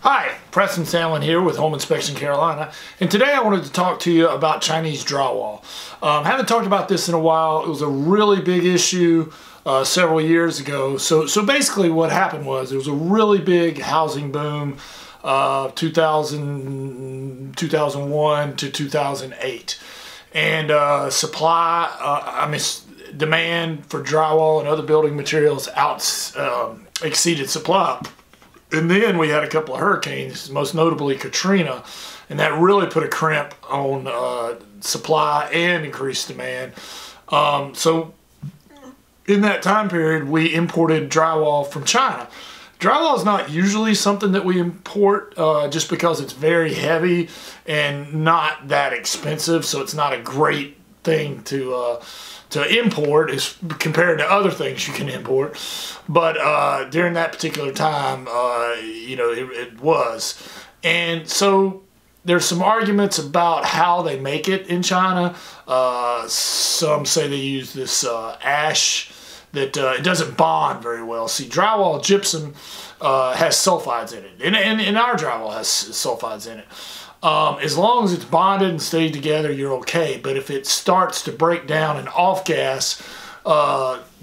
Hi, Preston Sandlin here with Home Inspection Carolina, and today I wanted to talk to you about Chinese drywall. Haven't talked about this in a while. It was a really big issue several years ago. So basically what happened was there was a really big housing boom 2001 to 2008, and demand for drywall and other building materials exceeded supply. And then we had a couple of hurricanes, most notably Katrina, and that really put a crimp on supply and increased demand. So in that time period, we imported drywall from China. Drywall is not usually something that we import just because it's very heavy and not that expensive, so it's not a great thing to import is compared to other things you can import, but during that particular time, it was. And so there's some arguments about how they make it in China. Some say they use this ash that it doesn't bond very well. See, drywall gypsum has sulfides in it, and our drywall has sulfides in it. As long as it's bonded and stayed together, you're okay. But if it starts to break down and off-gas,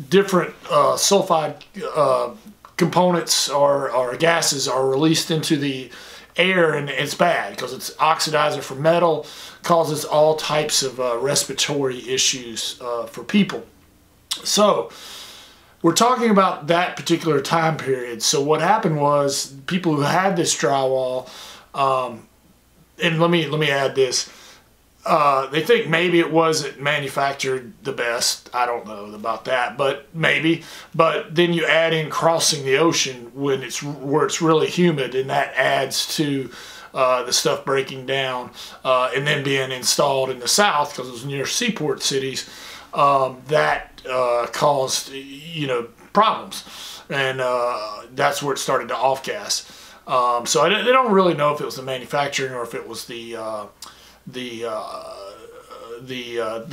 different sulfide components or gases are released into the air, and it's bad because it's oxidizer for metal, causes all types of respiratory issues for people. So we're talking about that particular time period. So what happened was people who had this drywall, and let me add this, they think maybe it wasn't manufactured the best. I don't know about that, but maybe. But then you add in crossing the ocean when it's where it's really humid, and that adds to the stuff breaking down and then being installed in the south because it was near seaport cities. That caused problems, and that's where it started to off-gas. So they don't really know if it was the manufacturing or if it was the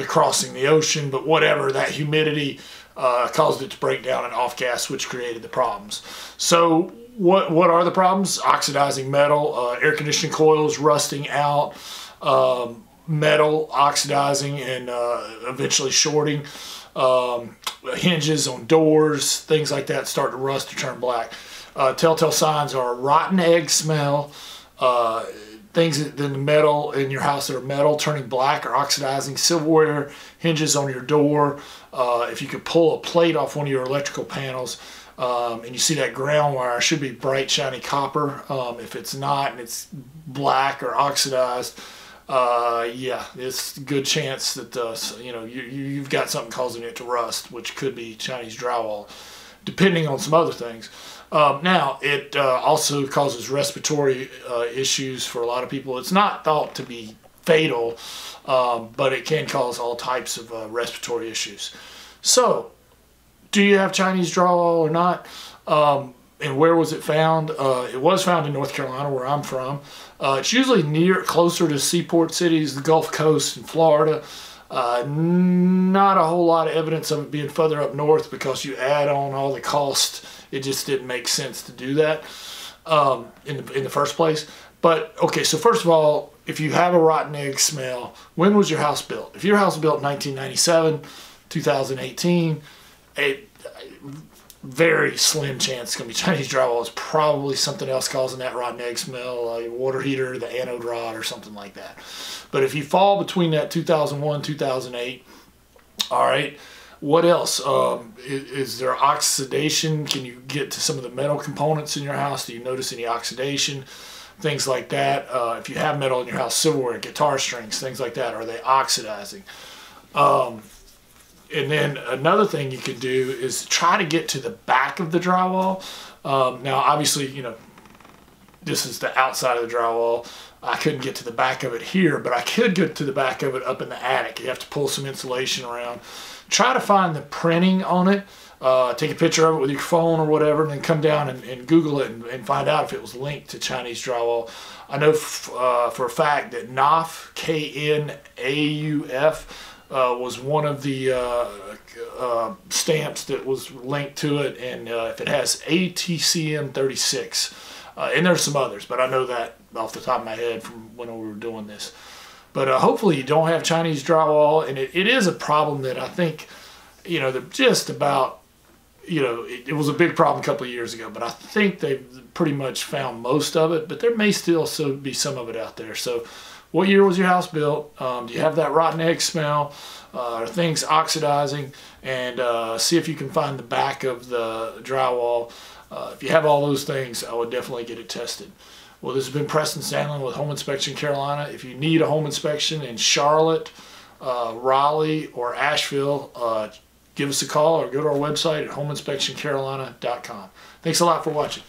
crossing the ocean, but whatever, that humidity caused it to break down and off gas, which created the problems. So what are the problems? Oxidizing metal, air conditioning coils rusting out, metal oxidizing and eventually shorting, hinges on doors, things like that start to rust or turn black. Telltale signs are rotten egg smell, things in the metal in your house that are metal turning black or oxidizing, silverware, hinges on your door. If you could pull a plate off one of your electrical panels and you see that ground wire, should be bright shiny copper. If it's not and it's black or oxidized, yeah, it's a good chance that you've got something causing it to rust, which could be Chinese drywall, depending on some other things. Now, it also causes respiratory issues for a lot of people. It's not thought to be fatal, but it can cause all types of respiratory issues. So, do you have Chinese drywall or not? And where was it found? It was found in North Carolina, where I'm from. It's usually closer to seaport cities, the Gulf Coast, and Florida. Not a whole lot of evidence of it being further up north because you add on all the cost. It just didn't make sense to do that in the first place. But, okay, so first of all, if you have a rotten egg smell, when was your house built? If your house was built in 1997, 2018, very slim chance it's going to be Chinese drywall. It's probably something else causing that rotten egg smell, like water heater, the anode rod, or something like that. But if you fall between that 2001, 2008, all right, what else? Is there oxidation? Can you get to some of the metal components in your house? Do you notice any oxidation? Things like that. If you have metal in your house, silverware, guitar strings, things like that, are they oxidizing? And then another thing you could do is try to get to the back of the drywall. Now, obviously, this is the outside of the drywall. I couldn't get to the back of it here, but I could get to the back of it up in the attic. You have to pull some insulation around. Try to find the printing on it. Take a picture of it with your phone or whatever, and then come down and Google it and find out if it was linked to Chinese drywall. I know for a fact that Knauf, K-N-A-U-F, was one of the stamps that was linked to it, and if it has ATCM 36, And there's some others, but I know that off the top of my head from when we were doing this. But hopefully you don't have Chinese drywall, and it is a problem that I think, you know, they're just about, you know, it was a big problem a couple of years ago, but I think they've pretty much found most of it, but there may still be some of it out there. So what year was your house built? Do you have that rotten egg smell? Are things oxidizing? And see if you can find the back of the drywall. If you have all those things, I would definitely get it tested. Well, this has been Preston Sandlin with Home Inspection Carolina. If you need a home inspection in Charlotte, Raleigh, or Asheville, give us a call or go to our website at homeinspectioncarolina.com. Thanks a lot for watching.